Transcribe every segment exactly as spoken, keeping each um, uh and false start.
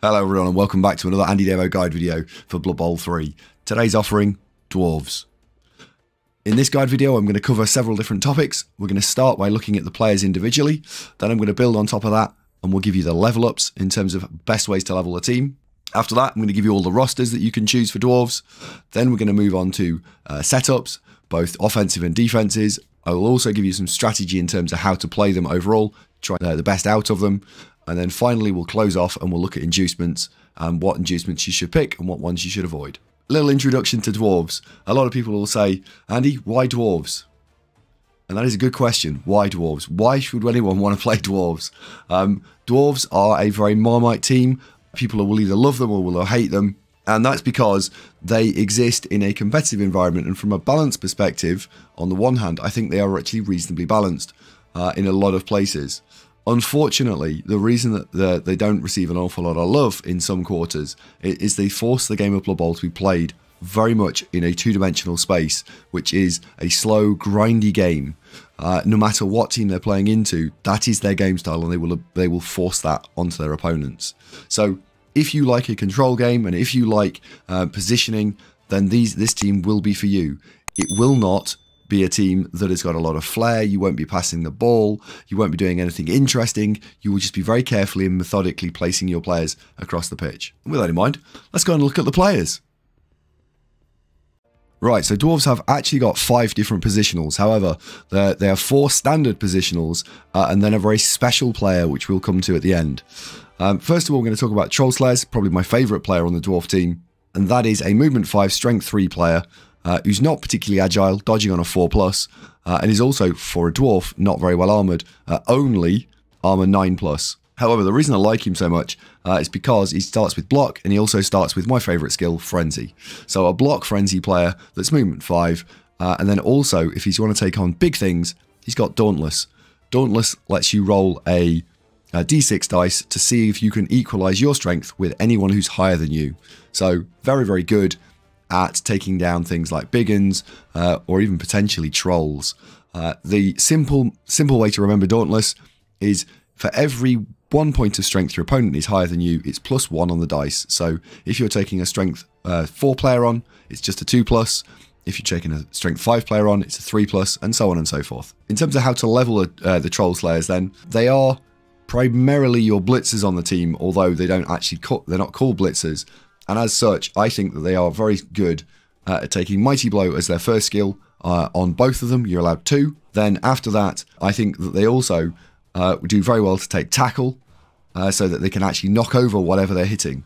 Hello everyone and welcome back to another Andy Demo guide video for Blood Bowl three. Today's offering, Dwarves. In this guide video I'm going to cover several different topics. We're going to start by looking at the players individually, then I'm going to build on top of that and we'll give you the level ups in terms of best ways to level the team. After that I'm going to give you all the rosters that you can choose for Dwarves. Then we're going to move on to uh, setups, both offensive and defenses. I will also give you some strategy in terms of how to play them overall, try uh, the best out of them. And then finally, we'll close off and we'll look at inducements and what inducements you should pick and what ones you should avoid. Little introduction to Dwarves. A lot of people will say, Andy, why Dwarves? And that is a good question. Why Dwarves? Why should anyone want to play Dwarves? Um, dwarves are a very Marmite team. People will either love them or will hate them. And that's because they exist in a competitive environment. And from a balance perspective, on the one hand, I think they are actually reasonably balanced uh, in a lot of places. Unfortunately, the reason that the, they don't receive an awful lot of love in some quarters is they force the game of Blood Bowl to be played very much in a two-dimensional space, which is a slow, grindy game. Uh, no matter what team they're playing into, that is their game style, and they will they will force that onto their opponents. So, if you like a control game and if you like uh, positioning, then these this team will be for you. It will not be a team that has got a lot of flair. You won't be passing the ball, you won't be doing anything interesting, you will just be very carefully and methodically placing your players across the pitch. And with that in mind, let's go and look at the players. Right, so Dwarves have actually got five different positionals. However, there are four standard positionals uh, and then a very special player which we'll come to at the end. Um, first of all, we're going to talk about Trollslayers, probably my favourite player on the Dwarf team, and that is a movement five, strength three player. Uh, who's not particularly agile, dodging on a four plus, uh, and is also, for a dwarf, not very well armoured, uh, only armour nine plus. However, the reason I like him so much uh, is because he starts with block, and he also starts with my favourite skill, frenzy. So a block frenzy player that's movement five, uh, and then also, if he's want to take on big things, he's got Dauntless. Dauntless lets you roll a, a d six dice to see if you can equalise your strength with anyone who's higher than you. So, very, very good at taking down things like biggins uh, or even potentially trolls. Uh, the simple simple way to remember Dauntless is for every one point of strength your opponent is higher than you, it's plus one on the dice. So if you're taking a strength uh, four player on, it's just a two plus. If you're taking a strength five player on, it's a three plus, and so on and so forth. In terms of how to level uh, the troll slayers, then they are primarily your blitzers on the team, although they don't actually call, they're not called blitzers. And as such, I think that they are very good uh, at taking Mighty Blow as their first skill uh, on both of them. You're allowed two. Then after that, I think that they also uh, do very well to take Tackle uh, so that they can actually knock over whatever they're hitting.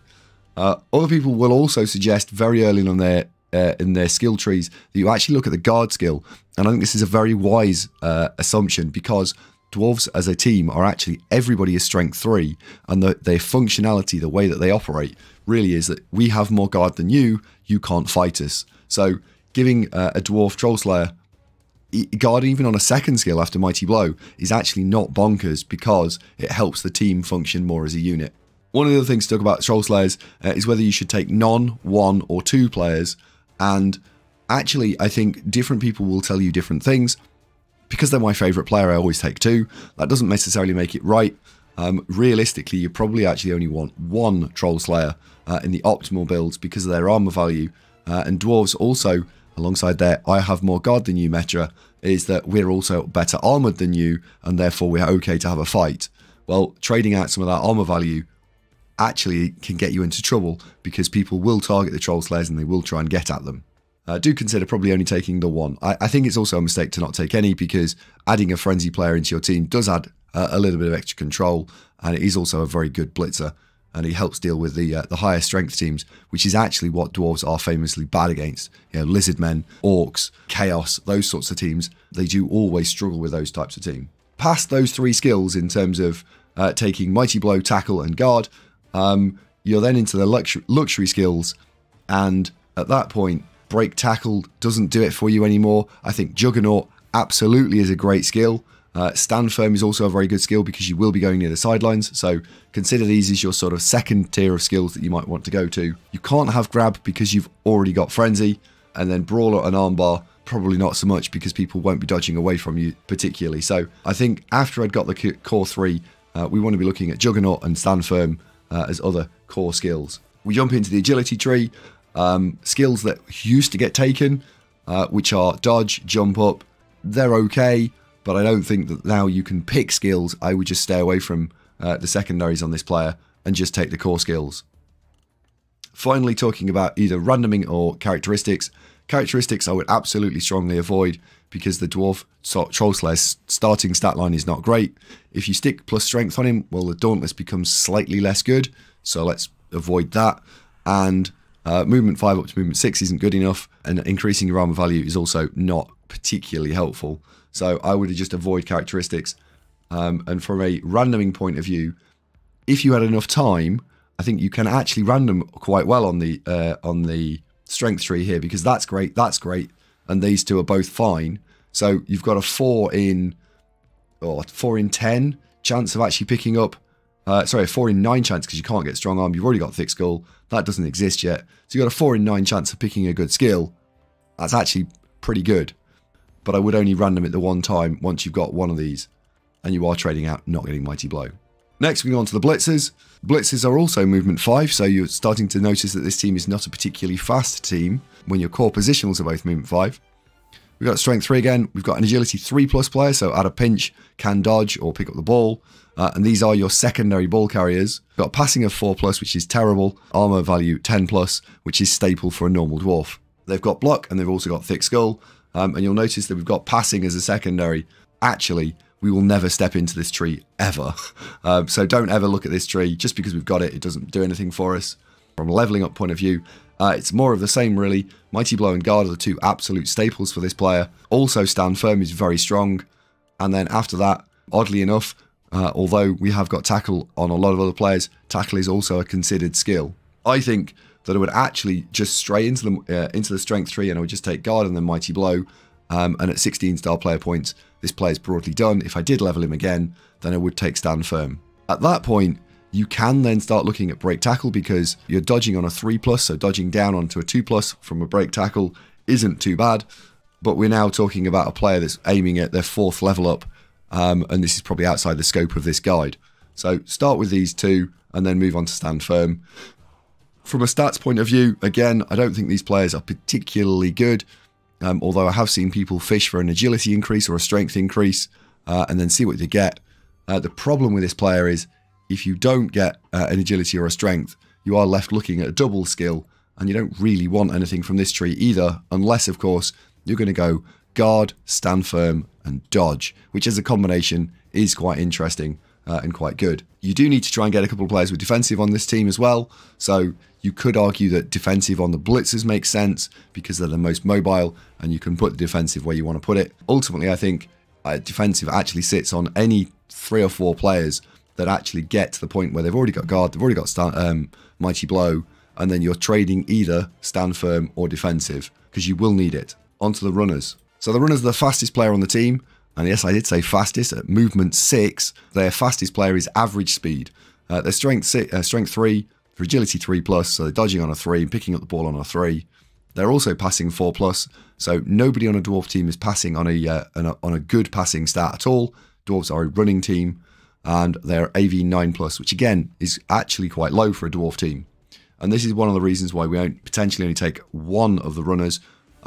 Uh, other people will also suggest very early on their, uh, in their skill trees that you actually look at the Guard skill. And I think this is a very wise uh, assumption because Dwarves as a team are actually, everybody is strength three, and the, their functionality, the way that they operate, really is that we have more guard than you, you can't fight us. So giving uh, a Dwarf Troll Slayer guard even on a second skill after Mighty Blow is actually not bonkers because it helps the team function more as a unit. One of the other things to talk about Troll Slayers uh, is whether you should take non, one or two players, and actually I think different people will tell you different things. Because they're my favourite player, I always take two. That doesn't necessarily make it right. Um, realistically, you probably actually only want one Troll Slayer uh, in the optimal builds because of their armour value. Uh, and Dwarves also, alongside their I have more guard than you metra, is that we're also better armoured than you and therefore we're okay to have a fight. Well, trading out some of that armour value actually can get you into trouble because people will target the Troll Slayers and they will try and get at them. Uh, do consider probably only taking the one. I, I think it's also a mistake to not take any because adding a frenzy player into your team does add uh, a little bit of extra control, and it is also a very good blitzer, and he helps deal with the uh, the higher strength teams, which is actually what Dwarves are famously bad against. You know, lizard men, orcs, chaos, those sorts of teams. They do always struggle with those types of team. Past those three skills in terms of uh, taking Mighty Blow, Tackle, and Guard, um, you're then into the luxury, luxury skills, and at that point, Break Tackle doesn't do it for you anymore. I think Juggernaut absolutely is a great skill. Uh, Stand Firm is also a very good skill because you will be going near the sidelines. So consider these as your sort of second tier of skills that you might want to go to. You can't have Grab because you've already got Frenzy. And then Brawler and Armbar, probably not so much because people won't be dodging away from you particularly. So I think after I'd got the core three, uh, we want to be looking at Juggernaut and Stand Firm uh, as other core skills. We jump into the agility tree. Um, skills that used to get taken, uh, which are dodge, jump up, they're okay, but I don't think that now you can pick skills. I would just stay away from uh, the secondaries on this player and just take the core skills. Finally, talking about either randoming or characteristics. Characteristics I would absolutely strongly avoid because the Dwarf Troll Slayer's starting stat line is not great. If you stick plus strength on him, well, the Dauntless becomes slightly less good, so let's avoid that. And uh, movement five up to movement six isn't good enough, and increasing your armor value is also not particularly helpful. So I would just avoid characteristics. Um, and from a randoming point of view, if you had enough time, I think you can actually random quite well on the uh, on the strength tree here, because that's great, that's great, and these two are both fine. So you've got a four in or four in ten chance of actually picking up. Uh, sorry, a four in nine chance because you can't get strong arm. You've already got thick skull. That doesn't exist yet. So you've got a four in nine chance of picking a good skill. That's actually pretty good. But I would only random it the one time once you've got one of these, and you are trading out, not getting Mighty Blow. Next, we go on to the Blitzers. Blitzers are also movement five, so you're starting to notice that this team is not a particularly fast team when your core positionals are both movement five. We've got strength three again. We've got an agility three plus player, so at a pinch, can dodge or pick up the ball. Uh, and these are your secondary ball carriers. We've got passing of four plus, which is terrible. Armor value ten plus, which is staple for a normal dwarf. They've got block and they've also got thick skull. Um, and you'll notice that we've got passing as a secondary. Actually, we will never step into this tree ever. um, so don't ever look at this tree. Just because we've got it, it doesn't do anything for us. From a leveling up point of view, Uh, it's more of the same, really. Mighty Blow and Guard are the two absolute staples for this player. Also, Stand Firm is very strong. And then after that, oddly enough, uh, although we have got Tackle on a lot of other players, Tackle is also a considered skill. I think that I would actually just stray into the, uh, into the Strength tree, and I would just take Guard and then Mighty Blow. Um, and at sixteen star player points, this player is broadly done. If I did level him again, then I would take Stand Firm. At that point, you can then start looking at break tackle, because you're dodging on a three plus, so dodging down onto a two plus from a break tackle isn't too bad. But we're now talking about a player that's aiming at their fourth level up, um, and this is probably outside the scope of this guide. So start with these two and then move on to Stand Firm. From a stats point of view, again, I don't think these players are particularly good, um, although I have seen people fish for an agility increase or a strength increase uh, and then see what they get. Uh, the problem with this player is, if you don't get uh, an agility or a strength, you are left looking at a double skill, and you don't really want anything from this tree either, unless, of course, you're going to go guard, stand firm, and dodge, which as a combination is quite interesting uh, and quite good. You do need to try and get a couple of players with defensive on this team as well, so you could argue that defensive on the blitzers makes sense because they're the most mobile, and you can put the defensive where you want to put it. Ultimately, I think uh, defensive actually sits on any three or four players that actually get to the point where they've already got guard, they've already got stand, um, Mighty Blow, and then you're trading either stand firm or defensive, because you will need it. Onto the runners. So the runners are the fastest player on the team, and yes, I did say fastest, at movement six, their fastest player is average speed. Uh, they're strength, six, uh, strength three, for agility three plus, so they're dodging on a three, picking up the ball on a three. They're also passing four plus, so nobody on a dwarf team is passing on a, uh, an, on a good passing stat at all. Dwarves are a running team, and they're A V nine plus, which again is actually quite low for a dwarf team. And this is one of the reasons why we only, potentially only take one of the runners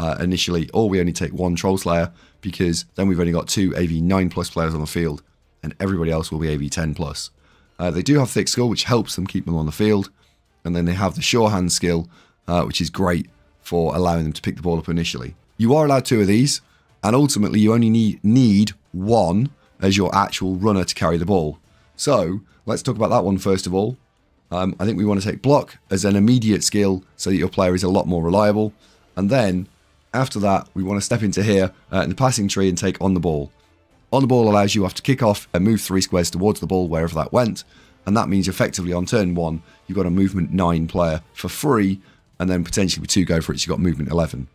uh, initially, or we only take one troll slayer, because then we've only got two A V nine plus players on the field, and everybody else will be A V ten plus. Uh, they do have thick skull, which helps them keep them on the field, and then they have the sure hand skill, uh, which is great for allowing them to pick the ball up initially. You are allowed two of these, and ultimately you only need, need one as your actual runner to carry the ball. So let's talk about that one first of all. Um, I think we want to take block as an immediate skill so that your player is a lot more reliable. And then after that, we want to step into here uh, in the passing tree and take on the ball. On the ball allows you after kick off and move three squares towards the ball wherever that went. And that means effectively on turn one, you've got a movement nine player for free, and then potentially with two go for it, you've got movement eleven.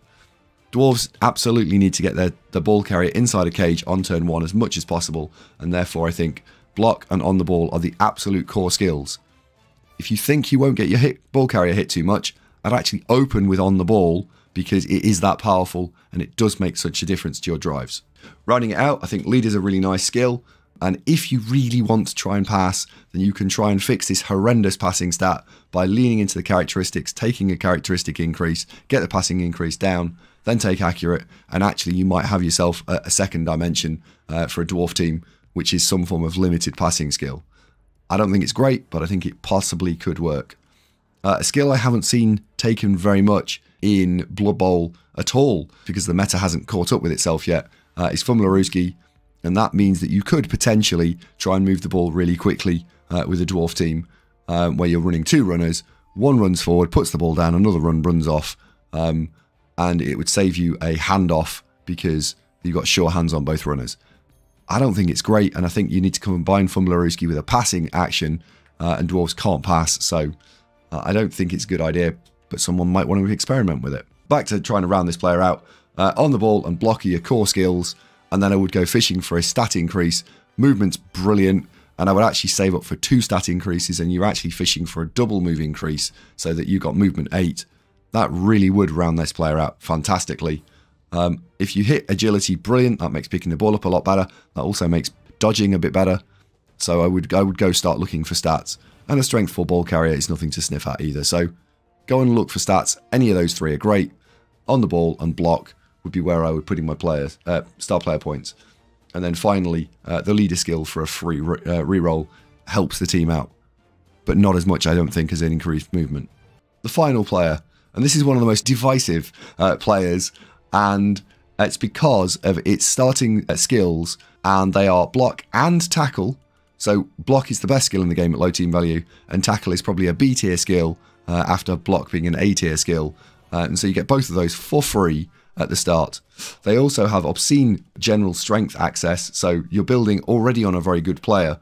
Dwarves absolutely need to get their, the ball carrier inside a cage on turn one as much as possible, and therefore I think block and on the ball are the absolute core skills. If you think you won't get your hit, ball carrier hit too much, I'd actually open with on the ball, because it is that powerful and it does make such a difference to your drives. Rounding it out, I think lead is a really nice skill. And if you really want to try and pass, then you can try and fix this horrendous passing stat by leaning into the characteristics, taking a characteristic increase, get the passing increase down, then take accurate, and actually you might have yourself a, a second dimension uh, for a dwarf team, which is some form of limited passing skill. I don't think it's great, but I think it possibly could work. Uh, a skill I haven't seen taken very much in Blood Bowl at all, because the meta hasn't caught up with itself yet, uh, is Fumblerooski. And that means that you could potentially try and move the ball really quickly uh, with a dwarf team um, where you're running two runners. One runs forward, puts the ball down, another run runs off. Um, and it would save you a handoff because you've got sure hands on both runners. I don't think it's great. And I think you need to combine Fumblerooski with a passing action uh, and dwarves can't pass. So uh, I don't think it's a good idea, but someone might want to experiment with it. Back to trying to round this player out. Uh, on the ball and block are your core skills. And then I would go fishing for a stat increase. Movement's brilliant. And I would actually save up for two stat increases and you're actually fishing for a double move increase so that you got movement eight. That really would round this player out fantastically. Um, if you hit agility, brilliant. That makes picking the ball up a lot better. That also makes dodging a bit better. So I would, I would go start looking for stats. And a strength for ball carrier is nothing to sniff at either. So go and look for stats. Any of those three are great. On the ball and block would be where I would put in my players, uh, star player points. And then finally, uh, the leader skill for a free re uh, reroll helps the team out, but not as much, I don't think, as an increased movement. The final player, and this is one of the most divisive uh, players, and it's because of its starting uh, skills, and they are block and tackle. So block is the best skill in the game at low team value, and tackle is probably a B tier skill uh, after block being an A tier skill. Uh, and so you get both of those for free at the start. They also have obscene general strength access, so you're building already on a very good player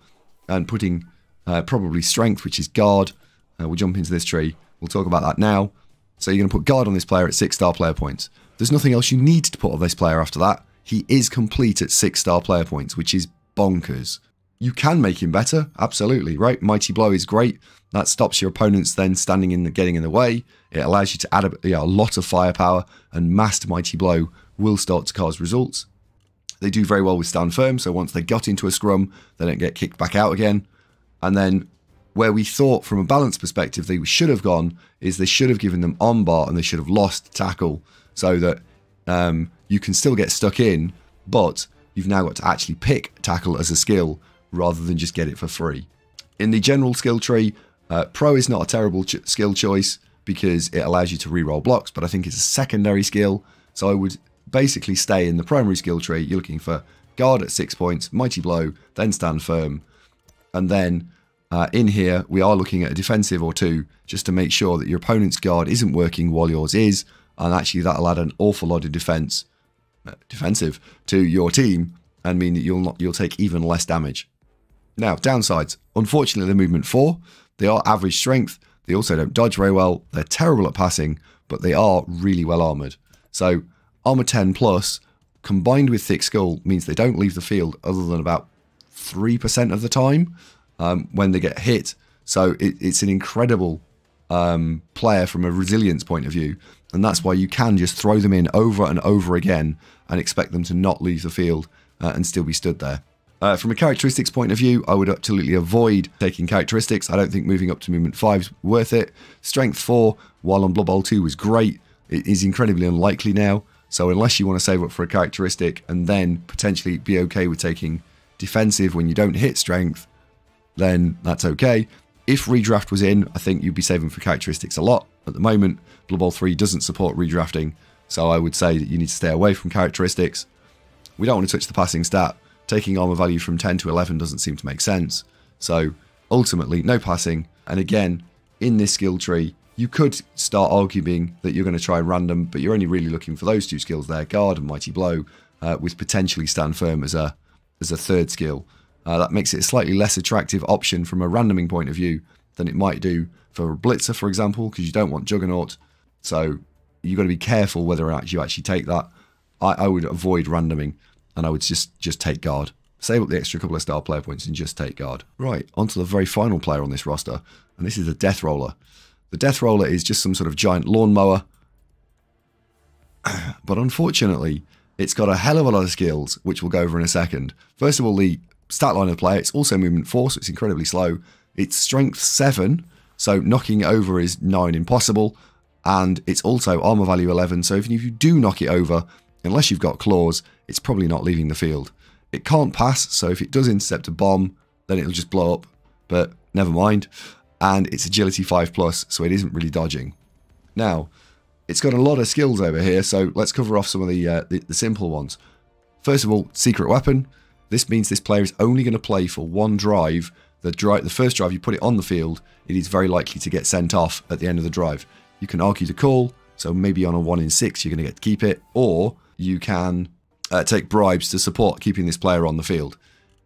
and putting uh, probably strength, which is guard. Uh, we'll jump into this tree. We'll talk about that now. So you're going to put guard on this player at six star player points. There's nothing else you need to put on this player after that. He is complete at six star player points, which is bonkers. You can make him better, absolutely, right? Mighty Blow is great. That stops your opponents then standing in the, getting in the way. It allows you to add a, you know, a lot of firepower, and massed Mighty Blow will start to cause results. They do very well with Stand Firm, so once they got into a scrum, they don't get kicked back out again. And then where we thought from a balance perspective they should have gone is they should have given them on bar and they should have lost tackle so that um, you can still get stuck in, but you've now got to actually pick tackle as a skill rather than just get it for free. In the general skill tree, uh, Pro is not a terrible ch skill choice because it allows you to reroll blocks, but I think it's a secondary skill, so I would basically stay in the primary skill tree. You're looking for Guard at six points, Mighty Blow, then Stand Firm, and then uh, in here we are looking at a defensive or two just to make sure that your opponent's Guard isn't working while yours is, and actually that'll add an awful lot of defense, uh, defensive to your team and mean that you'll, not, you'll take even less damage. Now, downsides. Unfortunately, they're movement four. They are average strength. They also don't dodge very well. They're terrible at passing, but they are really well armoured. So, armour ten plus, combined with Thick Skull, means they don't leave the field other than about three percent of the time um, when they get hit. So, it, it's an incredible um, player from a resilience point of view. And that's why you can just throw them in over and over again and expect them to not leave the field uh, and still be stood there. Uh, from a characteristics point of view, I would absolutely avoid taking characteristics. I don't think moving up to movement five is worth it. Strength four, while on Blood Bowl two was great, it is incredibly unlikely now. So unless you want to save up for a characteristic and then potentially be okay with taking defensive when you don't hit strength, then that's okay. If redraft was in, I think you'd be saving for characteristics a lot. At the moment, Blood Bowl three doesn't support redrafting, so I would say that you need to stay away from characteristics. We don't want to touch the passing stat. Taking armor value from ten to eleven doesn't seem to make sense. So ultimately, no passing. And again, in this skill tree, you could start arguing that you're going to try random, but you're only really looking for those two skills there, Guard and Mighty Blow, uh, with potentially Stand Firm as a, as a third skill. Uh, that makes it a slightly less attractive option from a randoming point of view than it might do for a Blitzer, for example, because you don't want Juggernaut. So you've got to be careful whether or not you actually take that. I, I would avoid randoming. And I would just, just take guard. Save up the extra couple of star player points and just take guard. Right, onto the very final player on this roster. And this is the Death Roller. The Death Roller is just some sort of giant lawnmower. But unfortunately, it's got a hell of a lot of skills, which we'll go over in a second. First of all, the stat line of the player. It's also movement four, so it's incredibly slow. It's strength seven, so knocking over is nine impossible. And it's also armor value eleven, so even if you do knock it over, unless you've got claws, it's probably not leaving the field. It can't pass, so if it does intercept a bomb, then it'll just blow up, but never mind. And it's agility five plus, so it isn't really dodging. Now, it's got a lot of skills over here, so let's cover off some of the, uh, the, the simple ones. First of all, secret weapon. This means this player is only going to play for one drive. The, drive. the first drive, you put it on the field, it is very likely to get sent off at the end of the drive. You can argue the call, so maybe on a one in six, you're going to get to keep it, or you can uh, take bribes to support keeping this player on the field.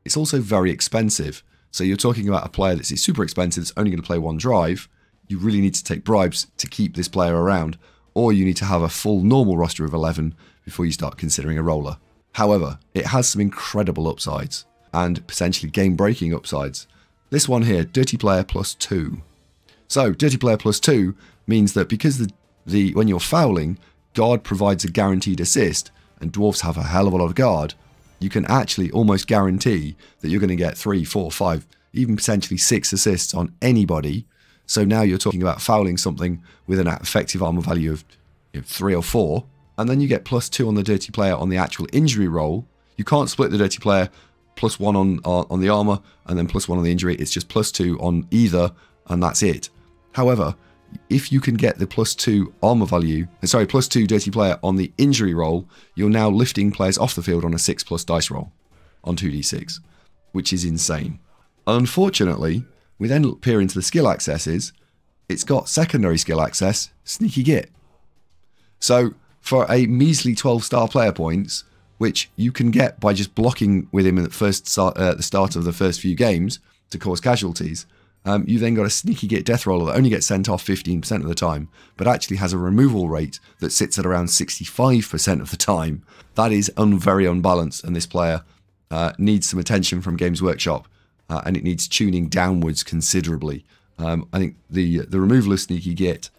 It's also very expensive. So you're talking about a player that's super expensive, that's only going to play one drive. You really need to take bribes to keep this player around, or you need to have a full normal roster of eleven before you start considering a roller. However, it has some incredible upsides and potentially game-breaking upsides. This one here, Dirty Player plus two. So Dirty Player plus two means that because the, the when you're fouling, Guard provides a guaranteed assist, and Dwarves have a hell of a lot of Guard, you can actually almost guarantee that you're going to get three, four, five, even potentially six assists on anybody. So now you're talking about fouling something with an effective armor value of you know, three or four, and then you get plus two on the dirty player on the actual injury roll. You can't split the dirty player, plus one on, uh, on the armor, and then plus one on the injury. It's just plus two on either, and that's it. However, if you can get the plus two armor value, sorry, plus two dirty player on the injury roll, you're now lifting players off the field on a six plus dice roll on two d six, which is insane. Unfortunately, we then peer into the skill accesses. It's got secondary skill access, Sneaky Git. So for a measly twelve star player points, which you can get by just blocking with him at the first start, uh, the start of the first few games to cause casualties. Um, you then got a Sneaky Git Death Roller that only gets sent off fifteen percent of the time, but actually has a removal rate that sits at around sixty-five percent of the time. That is un very unbalanced, and this player uh, needs some attention from Games Workshop, uh, and it needs tuning downwards considerably. Um, I think the, the removal of Sneaky Git,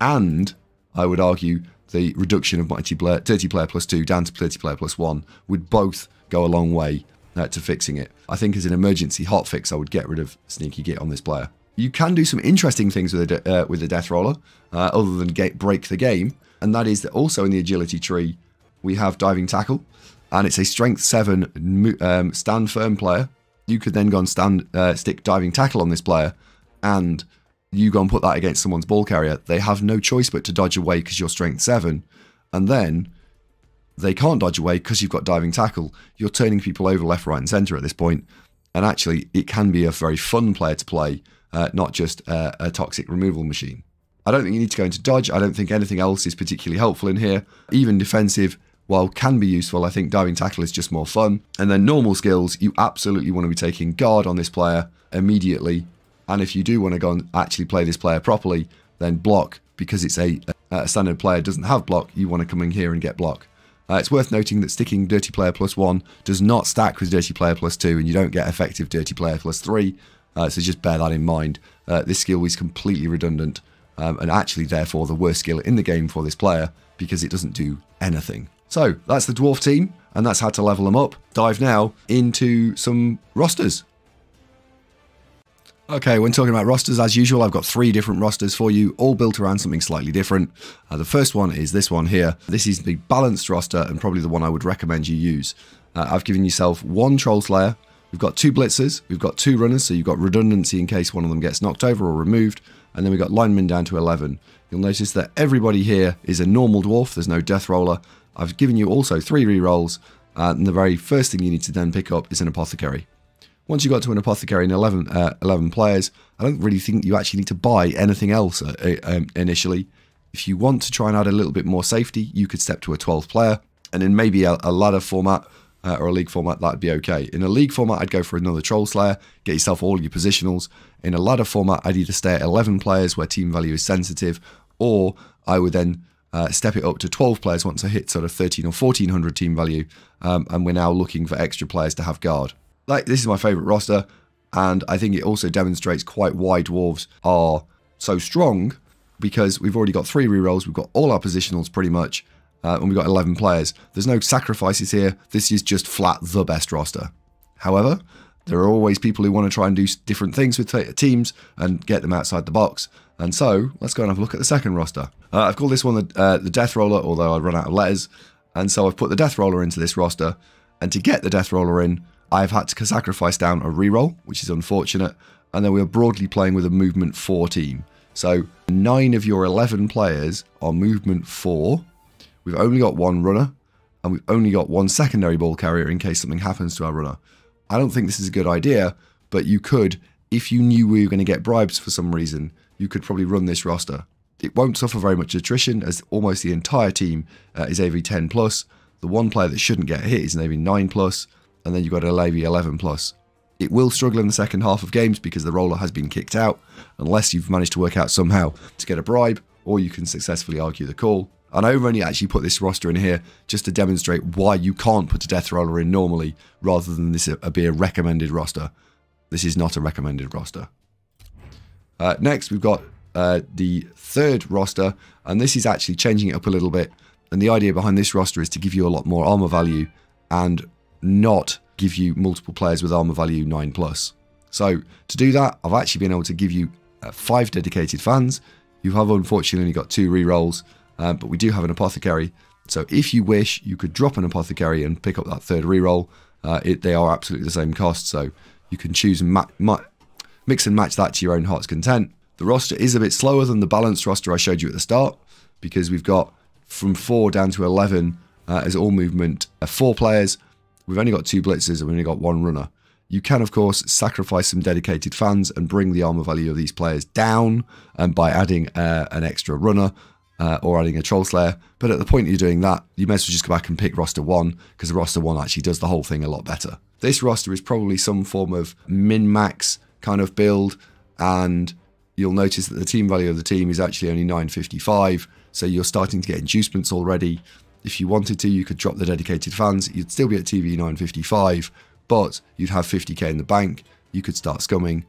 and I would argue the reduction of Mighty Blow, Dirty Player plus two down to Dirty Player plus one, would both go a long way Uh, to fixing it. I think as an emergency hotfix, I would get rid of Sneaky Git on this player. You can do some interesting things with the, uh, with the Death Roller, uh, other than get, break the game, and that is that also in the agility tree, we have Diving Tackle, and it's a strength seven um, Stand Firm player. You could then go and stand, uh, stick Diving Tackle on this player, and you go and put that against someone's ball carrier. They have no choice but to dodge away because you're strength seven, and then they can't dodge away because you've got Diving Tackle. You're turning people over left, right, and centre at this point. And actually, it can be a very fun player to play, uh, not just uh, a toxic removal machine. I don't think you need to go into dodge. I don't think anything else is particularly helpful in here. Even defensive, while can be useful, I think Diving Tackle is just more fun. And then normal skills, you absolutely want to be taking Guard on this player immediately. And if you do want to go and actually play this player properly, then Block, because it's a, a standard player doesn't have Block, you want to come in here and get Block. Uh, it's worth noting that sticking Dirty Player plus one does not stack with Dirty Player plus two, and you don't get effective Dirty Player plus three, uh, so just bear that in mind. Uh, this skill is completely redundant, um, and actually therefore the worst skill in the game for this player, because it doesn't do anything. So that's the Dwarf team, and that's how to level them up. Dive now into some rosters. Okay, when talking about rosters, as usual, I've got three different rosters for you, all built around something slightly different. Uh, the first one is this one here. This is the balanced roster, and probably the one I would recommend you use. Uh, I've given yourself one Troll Slayer, we've got two Blitzers, we've got two Runners, so you've got redundancy in case one of them gets knocked over or removed, and then we've got Linemen down to eleven. You'll notice that everybody here is a normal Dwarf, there's no Death Roller. I've given you also three rerolls, uh, and the very first thing you need to then pick up is an Apothecary. Once you got to an Apothecary and eleven, uh, eleven players, I don't really think you actually need to buy anything else uh, um, initially. If you want to try and add a little bit more safety, you could step to a twelfth player, and in maybe a, a ladder format uh, or a league format, that'd be okay. In a league format, I'd go for another Troll Slayer, get yourself all your positionals. In a ladder format, I'd either stay at eleven players where team value is sensitive, or I would then uh, step it up to twelve players once I hit sort of thirteen or fourteen hundred team value, um, and we're now looking for extra players to have Guard. Like, this is my favourite roster, and I think it also demonstrates quite why Dwarves are so strong, because we've already got three rerolls, we've got all our positionals pretty much, uh, and we've got eleven players. There's no sacrifices here, this is just flat the best roster. However, There are always people who want to try and do different things with teams and get them outside the box. And so let's go and have a look at the second roster. Uh, I've called this one the, uh, the Death Roller, although I've run out of letters. And so I've put the Death Roller into this roster. And to get the Death Roller in, I've had to sacrifice down a reroll, which is unfortunate. And then we're broadly playing with a movement four team. So nine of your eleven players are movement four. We've only got one runner, and we've only got one secondary ball carrier in case something happens to our runner. I don't think this is a good idea, but you could, if you knew we were going to get bribes for some reason, you could probably run this roster. It won't suffer very much attrition, as almost the entire team uh, is A V ten plus. The one player that shouldn't get hit is an A V nine plus, and then you've got an A V eleven plus. It will struggle in the second half of games because the roller has been kicked out, unless you've managed to work out somehow to get a bribe, or you can successfully argue the call. And I've only actually put this roster in here just to demonstrate why you can't put a death roller in normally, rather than this uh, be a recommended roster. This is not a recommended roster. Uh, next, we've got uh, the third roster, and this is actually changing it up a little bit. And the idea behind this roster is to give you a lot more armor value and not give you multiple players with armor value nine plus. So to do that, I've actually been able to give you uh, five dedicated fans. You have unfortunately only got two rerolls, um, but we do have an apothecary. So if you wish, you could drop an apothecary and pick up that third reroll. Uh, it, they are absolutely the same cost, so you can choose and ma ma mix and match that to your own heart's content. The roster is a bit slower than the balanced roster I showed you at the start, because we've got from four down to eleven uh, as all movement uh, four players. We've only got two blitzers and we've only got one runner. You can, of course, sacrifice some dedicated fans and bring the armor value of these players down and by adding uh, an extra runner uh, or adding a troll slayer. But at the point you're doing that, you may as well just go back and pick roster one, because the roster one actually does the whole thing a lot better. This roster is probably some form of min-max kind of build, and you'll notice that the team value of the team is actually only nine fifty-five, so you're starting to get inducements already. If you wanted to, you could drop the dedicated fans. You'd still be at T V nine fifty-five, but you'd have fifty K in the bank. You could start scumming.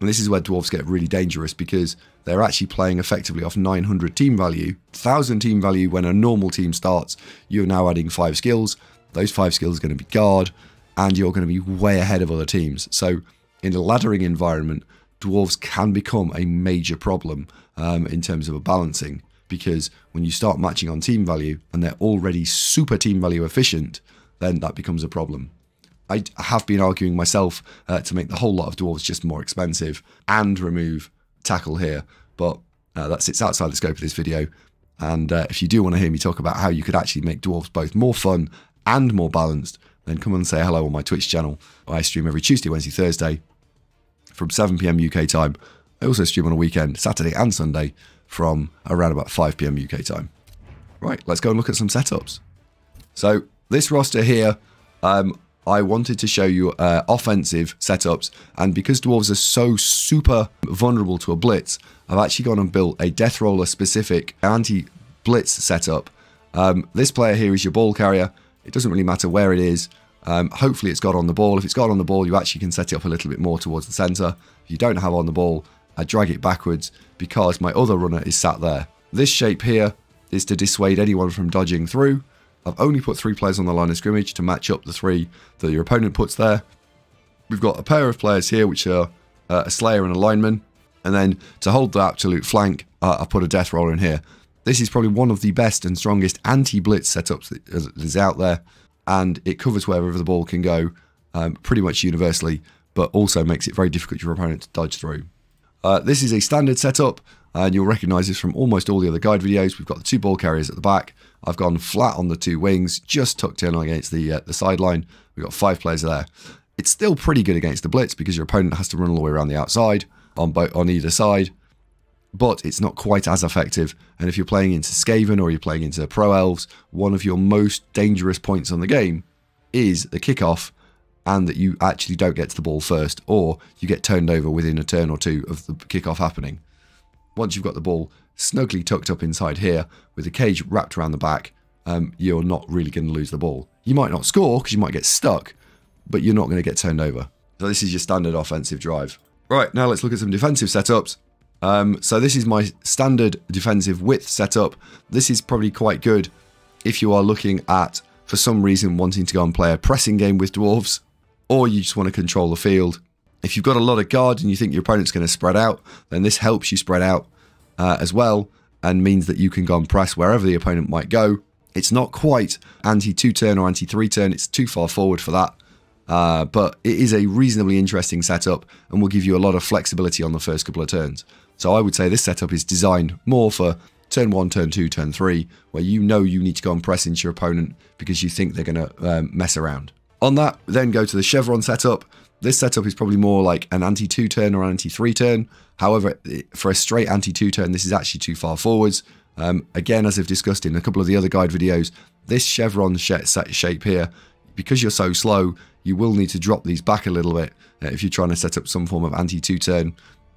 And this is where Dwarves get really dangerous, because they're actually playing effectively off nine hundred team value, one thousand team value when a normal team starts. You're now adding five skills. Those five skills are going to be guard, and you're going to be way ahead of other teams. So in a laddering environment, Dwarves can become a major problem um, in terms of a balancing. Because when you start matching on team value and they're already super team value efficient, then that becomes a problem. I have been arguing myself uh, to make the whole lot of dwarves just more expensive and remove tackle here, but uh, that sits outside the scope of this video. And uh, if you do want to hear me talk about how you could actually make dwarves both more fun and more balanced, then come and say hello on my Twitch channel. I stream every Tuesday, Wednesday, Thursday from seven P M U K time. I also stream on a weekend, Saturday and Sunday, from around about five P M U K time. Right, let's go and look at some setups. So this roster here, um, I wanted to show you uh, offensive setups, and because Dwarves are so super vulnerable to a blitz, I've actually gone and built a Death Roller specific anti-blitz setup. Um, this player here is your ball carrier. It doesn't really matter where it is. Um, hopefully it's got on the ball. If it's got on the ball, you actually can set it up a little bit more towards the center. If you don't have on the ball, I drag it backwards because my other runner is sat there. This shape here is to dissuade anyone from dodging through. I've only put three players on the line of scrimmage to match up the three that your opponent puts there. We've got a pair of players here which are uh, a slayer and a lineman. And then to hold the absolute flank, uh, I put a death roller in here. This is probably one of the best and strongest anti-blitz setups that is out there. And it covers wherever the ball can go um, pretty much universally, but also makes it very difficult for your opponent to dodge through. Uh, this is a standard setup, and you'll recognize this from almost all the other guide videos. We've got the two ball carriers at the back. I've gone flat on the two wings, just tucked in against the uh, the sideline. We've got five players there. It's still pretty good against the blitz because your opponent has to run all the way around the outside on both on either side, but it's not quite as effective. And if you're playing into Skaven or you're playing into Pro Elves, one of your most dangerous points on the game is the kickoff, and that you actually don't get to the ball first, or you get turned over within a turn or two of the kickoff happening. Once you've got the ball snugly tucked up inside here, with the cage wrapped around the back, um, you're not really going to lose the ball. You might not score, because you might get stuck, but you're not going to get turned over. So this is your standard offensive drive. Right, now let's look at some defensive setups. Um, so this is my standard defensive width setup. This is probably quite good if you are looking at, for some reason, wanting to go and play a pressing game with Dwarves. or you just want to control the field. If you've got a lot of guard and you think your opponent's going to spread out, then this helps you spread out uh, as well, and means that you can go and press wherever the opponent might go. It's not quite anti two turn or anti three turn, it's too far forward for that. Uh, but it is a reasonably interesting setup and will give you a lot of flexibility on the first couple of turns. So I would say this setup is designed more for turn one, turn two, turn three, where you know you need to go and press into your opponent because you think they're going to um, mess around. On that, then go to the chevron setup. This setup is probably more like an anti two turn or anti three turn. However, for a straight anti two turn, this is actually too far forwards. Um, again, as I've discussed in a couple of the other guide videos, this chevron sh set shape here, because you're so slow, you will need to drop these back a little bit uh, if you're trying to set up some form of anti two turn.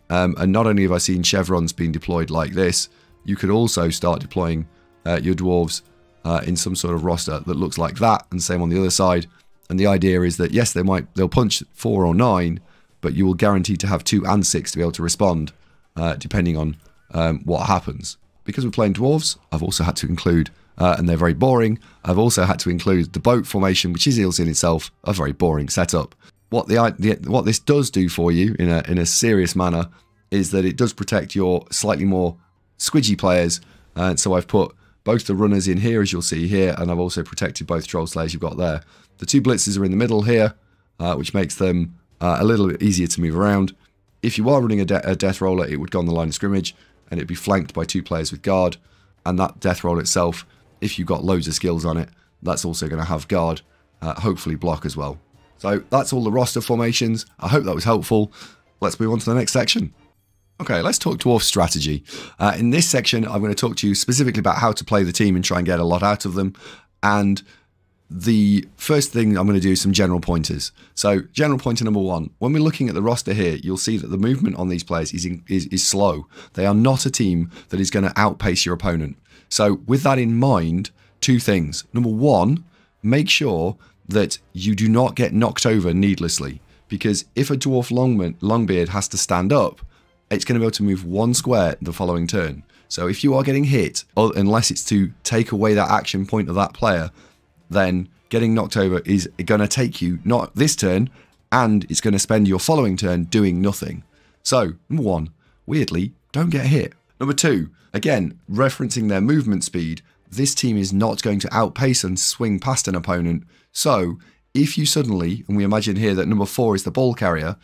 Um, and not only have I seen chevrons being deployed like this, you could also start deploying uh, your dwarves uh, in some sort of roster that looks like that, and same on the other side. And the idea is that yes, they might they'll punch four or nine, but you will guarantee to have two and six to be able to respond, uh, depending on um, what happens. Because we're playing dwarves, I've also had to include, uh, and they're very boring, I've also had to include the boat formation, which is in itself a very boring setup. What the, the what this does do for you in a in a serious manner is that it does protect your slightly more squidgy players, and uh, so I've put both the runners in here, as you'll see here, and I've also protected both troll slayers you've got there. The two blitzers are in the middle here, uh, which makes them uh, a little bit easier to move around. If you are running a, de a death roller, it would go on the line of scrimmage, and it'd be flanked by two players with guard, and that death roll itself, if you've got loads of skills on it, that's also going to have guard, uh, hopefully block as well. So that's all the roster formations. I hope that was helpful. Let's move on to the next section. Okay, let's talk dwarf strategy. Uh, in this section, I'm going to talk to you specifically about how to play the team and try and get a lot out of them. And the first thing I'm going to do is some general pointers. So general pointer number one, when we're looking at the roster here, you'll see that the movement on these players is, in, is, is slow. They are not a team that is going to outpace your opponent. So with that in mind, two things. Number one, make sure that you do not get knocked over needlessly. Because if a dwarf longman, longbeard has to stand up, it's going to be able to move one square the following turn. So if you are getting hit, or unless it's to take away that action point of that player, then getting knocked over is going to take you not this turn, and it's going to spend your following turn doing nothing. So, number one, weirdly, don't get hit. Number two, again, referencing their movement speed, this team is not going to outpace and swing past an opponent. So, if you suddenly, and we imagine here that number four is the ball carrier,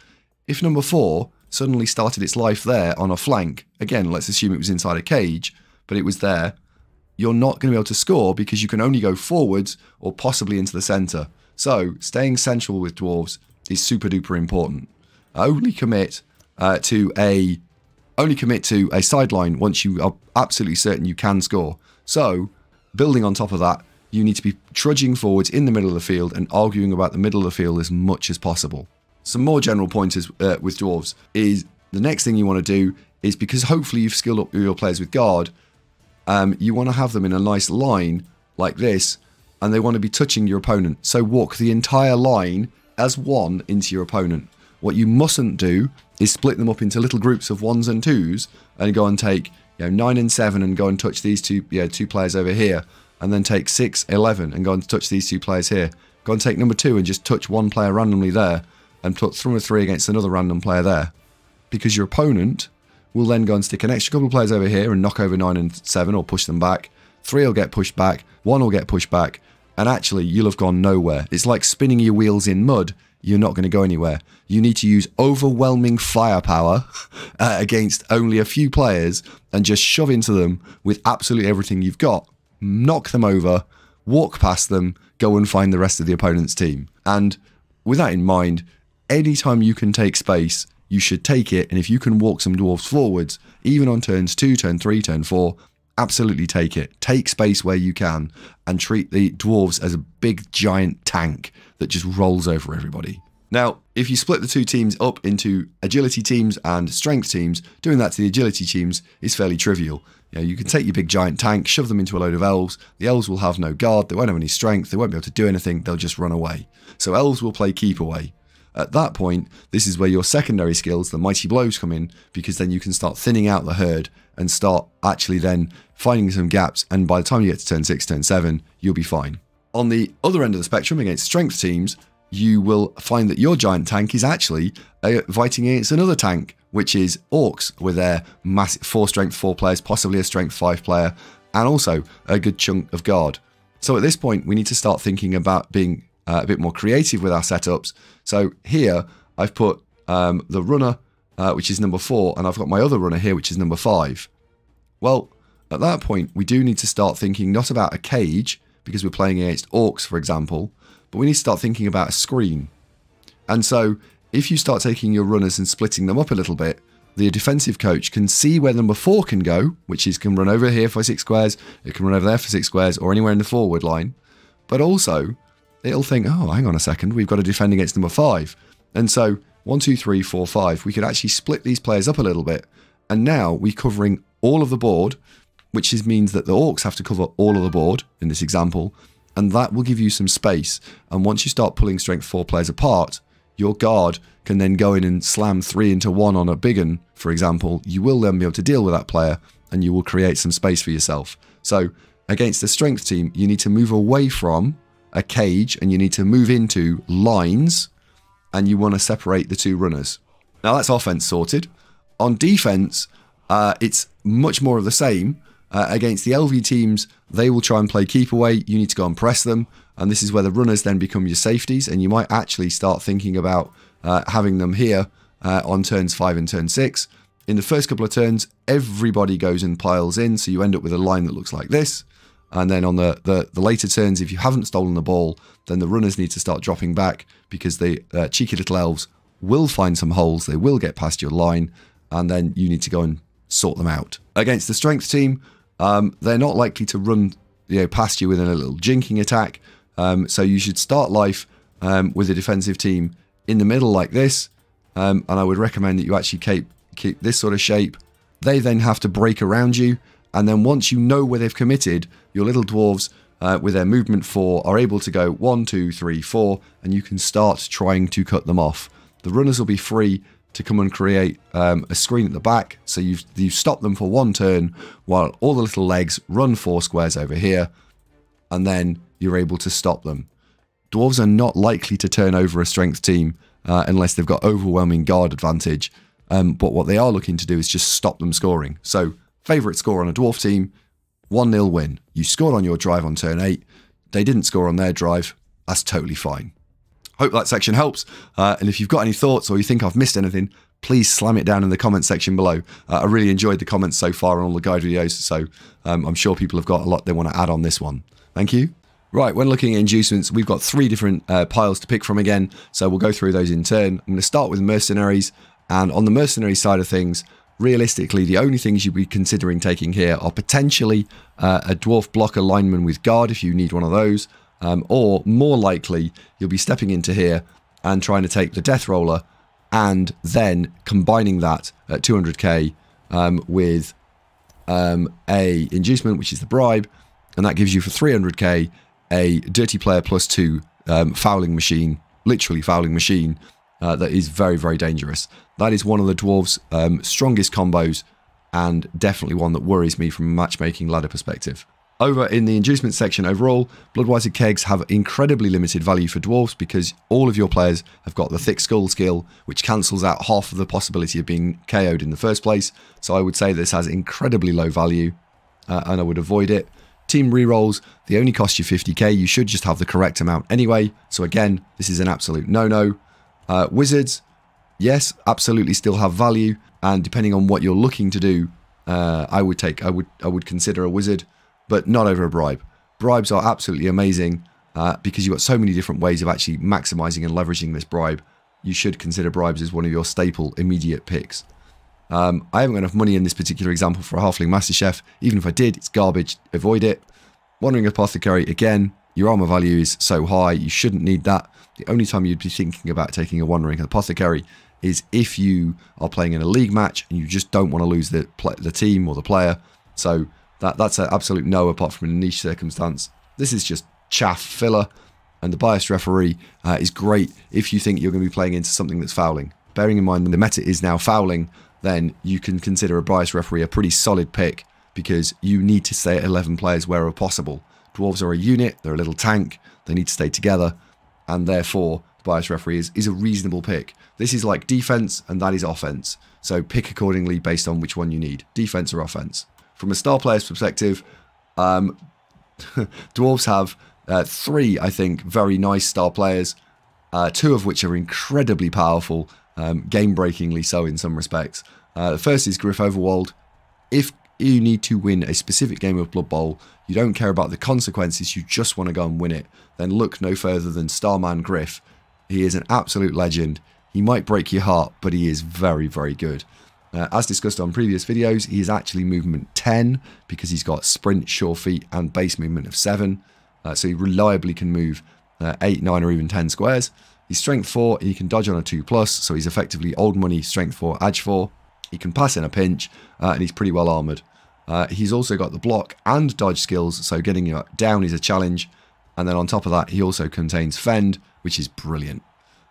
if number four suddenly started its life there on a flank, again, let's assume it was inside a cage, but it was there, you're not going to be able to score because you can only go forwards or possibly into the centre. So staying central with dwarves is super duper important. Only commit uh, to a only commit to a sideline once you are absolutely certain you can score. So building on top of that, you need to be trudging forwards in the middle of the field and arguing about the middle of the field as much as possible. Some more general pointers uh, with dwarves is the next thing you want to do is, because hopefully you've skilled up your players with guard, um, you want to have them in a nice line like this, and they want to be touching your opponent. So walk the entire line as one into your opponent. What you mustn't do is split them up into little groups of ones and twos and go and take, you know, nine and seven and go and touch these two, you know, two players over here, and then take six, eleven and go and touch these two players here. Go and take number two and just touch one player randomly there, and put through a three against another random player there. Because your opponent will then go and stick an extra couple of players over here and knock over nine and seven or push them back. Three will get pushed back, one will get pushed back, and actually you'll have gone nowhere. It's like spinning your wheels in mud. You're not going to go anywhere. You need to use overwhelming firepower uh, against only a few players and just shove into them with absolutely everything you've got. Knock them over, walk past them, go and find the rest of the opponent's team. And with that in mind, anytime you can take space, you should take it, and if you can walk some dwarves forwards, even on turns two, turn three, turn four, absolutely take it. Take space where you can, and treat the dwarves as a big giant tank that just rolls over everybody. Now, if you split the two teams up into agility teams and strength teams, doing that to the agility teams is fairly trivial. You know, you can take your big giant tank, shove them into a load of elves. The elves will have no guard, they won't have any strength, they won't be able to do anything, they'll just run away. So elves will play keep away. At that point, this is where your secondary skills, the mighty blows, come in, because then you can start thinning out the herd and start actually then finding some gaps, and by the time you get to turn six, turn seven, you'll be fine. On the other end of the spectrum, against strength teams, you will find that your giant tank is actually uh, fighting against another tank, which is Orcs, with their massive four strength four players, possibly a strength five player, and also a good chunk of Guard. So at this point, we need to start thinking about being uh, a bit more creative with our setups. So here, I've put um, the runner, uh, which is number four, and I've got my other runner here, which is number five. Well, at that point, we do need to start thinking not about a cage, because we're playing against Orcs, for example, but we need to start thinking about a screen. And so if you start taking your runners and splitting them up a little bit, the defensive coach can see where number four can go, which is can run over here for six squares, it can run over there for six squares, or anywhere in the forward line. But also, it'll think, oh, hang on a second, we've got to defend against number five. And so, one, two, three, four, five, we could actually split these players up a little bit. And now we're covering all of the board, which is, means that the Orcs have to cover all of the board in this example, and that will give you some space. And once you start pulling strength four players apart, your Guard can then go in and slam three into one on a big un, for example. You will then be able to deal with that player, and you will create some space for yourself. So against a strength team, you need to move away from a cage, and you need to move into lines, and you want to separate the two runners. Now that's offense sorted. On defense, uh, it's much more of the same. Uh, against the L V teams, they will try and play keep away. You need to go and press them. And this is where the runners then become your safeties. And you might actually start thinking about uh, having them here uh, on turns five and turn six. In the first couple of turns, everybody goes and piles in. So you end up with a line that looks like this. And then on the, the, the later turns, if you haven't stolen the ball, then the runners need to start dropping back, because the uh, cheeky little Elves will find some holes. They will get past your line. And then you need to go and sort them out. Against the strength team, Um, they're not likely to run you know, past you within a little jinking attack. Um, so you should start life um, with a defensive team in the middle like this. Um, and I would recommend that you actually keep, keep this sort of shape. They then have to break around you. And then once you know where they've committed, your little Dwarves uh, with their movement four are able to go one, two, three, four. And you can start trying to cut them off. The runners will be free to come and create um, a screen at the back. So you've, you've stopped them for one turn while all the little legs run four squares over here, and then you're able to stop them. Dwarves are not likely to turn over a strength team uh, unless they've got overwhelming Guard advantage, um, but what they are looking to do is just stop them scoring. So favourite score on a Dwarf team, one nil win. You scored on your drive on turn eight, they didn't score on their drive, that's totally fine. Hope that section helps, uh, and if you've got any thoughts or you think I've missed anything, please slam it down in the comments section below. Uh, I really enjoyed the comments so far on all the guide videos, so um, I'm sure people have got a lot they want to add on this one. Thank you. Right, when looking at inducements, we've got three different uh, piles to pick from again, so we'll go through those in turn. I'm going to start with mercenaries, and on the mercenary side of things, realistically, the only things you'd be considering taking here are potentially uh, a Dwarf blocker lineman with Guard if you need one of those. Um, or more likely, you'll be stepping into here and trying to take the Death Roller and then combining that at two hundred K um, with um, a inducement, which is the Bribe, and that gives you for three hundred K a Dirty Player plus two um, fouling machine, literally fouling machine, uh, that is very, very dangerous. That is one of the Dwarves' um, strongest combos, and definitely one that worries me from a matchmaking ladder perspective. Over in the inducement section overall, blood-whited kegs have incredibly limited value for Dwarves because all of your players have got the Thick Skull skill, which cancels out half of the possibility of being K O'd in the first place. So I would say this has incredibly low value, uh, and I would avoid it. Team rerolls, they only cost you fifty K. You should just have the correct amount anyway. So again, this is an absolute no-no. Uh, wizards, yes, absolutely still have value, and depending on what you're looking to do, uh, I would take, I would, I would consider a wizard, but not over a bribe. Bribes are absolutely amazing uh, because you've got so many different ways of actually maximizing and leveraging this bribe. You should consider bribes as one of your staple immediate picks. Um, I haven't got enough money in this particular example for a Halfling Master Chef. Even if I did, it's garbage. Avoid it. Wandering Apothecary, again, your armor value is so high, you shouldn't need that. The only time you'd be thinking about taking a Wandering Apothecary is if you are playing in a league match and you just don't want to lose the, the team or the player. So That, that's an absolute no apart from a niche circumstance. This is just chaff filler, and the Biased Referee uh, is great if you think you're going to be playing into something that's fouling. Bearing in mind that the meta is now fouling, then you can consider a Biased Referee a pretty solid pick because you need to stay at eleven players wherever possible. Dwarves are a unit, they're a little tank, they need to stay together, and therefore Biased Referee is, is a reasonable pick. This is like defense and that is offense. So pick accordingly based on which one you need, defense or offense. From a star player's perspective, um, Dwarves have uh, three, I think, very nice star players, uh, two of which are incredibly powerful, um, game-breakingly so in some respects. Uh, the first is Griff Overwald. If you need to win a specific game of Blood Bowl, you don't care about the consequences, you just want to go and win it, then look no further than Starman Griff. He is an absolute legend. He might break your heart, but he is very, very good. Uh, as discussed on previous videos, he is actually movement ten because he's got Sprint, Sure Feet, and base movement of seven. Uh, so he reliably can move uh, eight, nine, or even ten squares. He's strength four, he can dodge on a two plus, so he's effectively old money, strength four, edge four. He can pass in a pinch, uh, and he's pretty well armoured. Uh, he's also got the block and dodge skills, so getting you down is a challenge. And then on top of that, he also contains Fend, which is brilliant.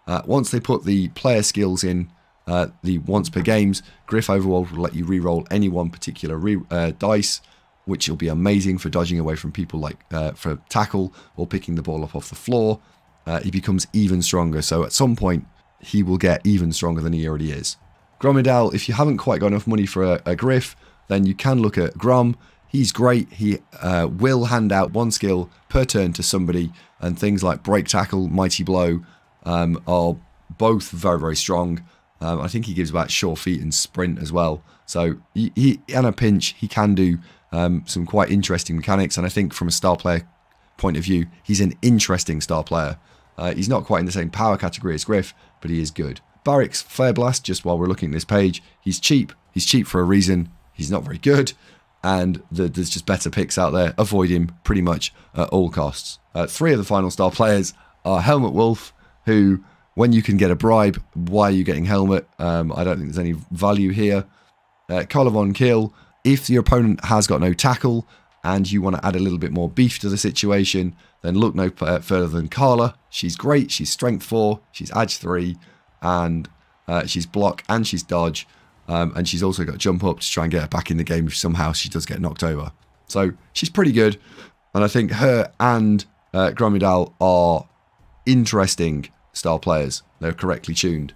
Uh, once they put the player skills in, Uh, the once per games, Griff Overwald will let you re-roll any one particular re uh, dice, which will be amazing for dodging away from people like uh, for tackle or picking the ball up off the floor. Uh, he becomes even stronger, so at some point he will get even stronger than he already is. Grumidale, if you haven't quite got enough money for a, a Griff, then you can look at Grum. He's great. He uh, will hand out one skill per turn to somebody, and things like Break Tackle, Mighty Blow um, are both very, very strong. Um, I think he gives about Sure Feet and Sprint as well. So, he, he in a pinch, he can do um, some quite interesting mechanics. And I think from a star player point of view, he's an interesting star player. Uh, he's not quite in the same power category as Griff, but he is good. Barrick's Fair Blast, just while we're looking at this page, he's cheap. He's cheap for a reason. He's not very good. And the, there's just better picks out there. Avoid him pretty much at all costs. Uh, three of the final star players are Helmut Wolf, who... When you can get a bribe, why are you getting helmet? Um, I don't think there's any value here. Uh, Carla von Kiel, if your opponent has got no tackle and you want to add a little bit more beef to the situation, then look no further than Carla. She's great. She's strength four. She's edge three. And uh, she's block and she's dodge. Um, and she's also got jump up to try and get her back in the game if somehow she does get knocked over. So she's pretty good. And I think her and uh, Grumidale are interesting star players. They're correctly tuned.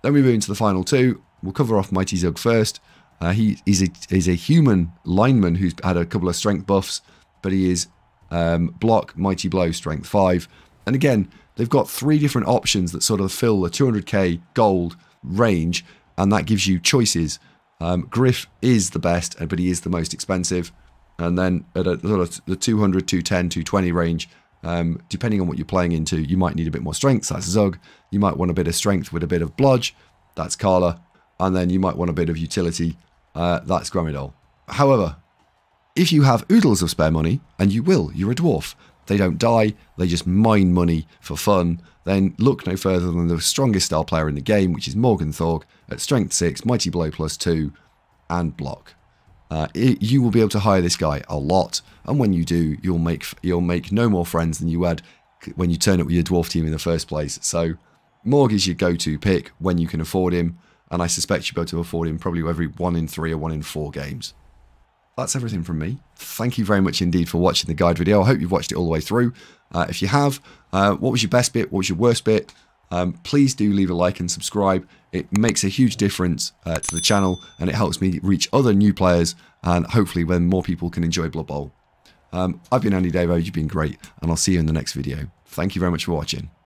Then we move into the final two. We'll cover off Mighty Zug first. Uh, he is a, is a human lineman who's had a couple of strength buffs, but he is um, block, Mighty Blow, strength five. And again, they've got three different options that sort of fill the two hundred K gold range, and that gives you choices. Um, Griff is the best, but he is the most expensive. And then at a, sort of the two hundred, two ten, two twenty range, Um, depending on what you're playing into, you might need a bit more strength, that's Zug. You might want a bit of strength with a bit of bludge, that's Carla. And then you might want a bit of utility, uh, that's Grumidale. However, if you have oodles of spare money, and you will, you're a dwarf, they don't die, they just mine money for fun, then look no further than the strongest star player in the game, which is Morgenthorg, at strength six, Mighty Blow plus two, and block. Uh, it, you will be able to hire this guy a lot, and when you do, you'll make you'll make no more friends than you had when you turn up with your dwarf team in the first place. So, Morg is your go-to pick when you can afford him, and I suspect you'll be able to afford him probably every one in three or one in four games. That's everything from me. Thank you very much indeed for watching the guide video. I hope you've watched it all the way through. Uh, if you have, uh, what was your best bit? What was your worst bit? Um, please do leave a like and subscribe. It makes a huge difference uh, to the channel, and it helps me reach other new players, and hopefully when more people can enjoy Blood Bowl. Um, I've been Andy Davo, you've been great, and I'll see you in the next video. Thank you very much for watching.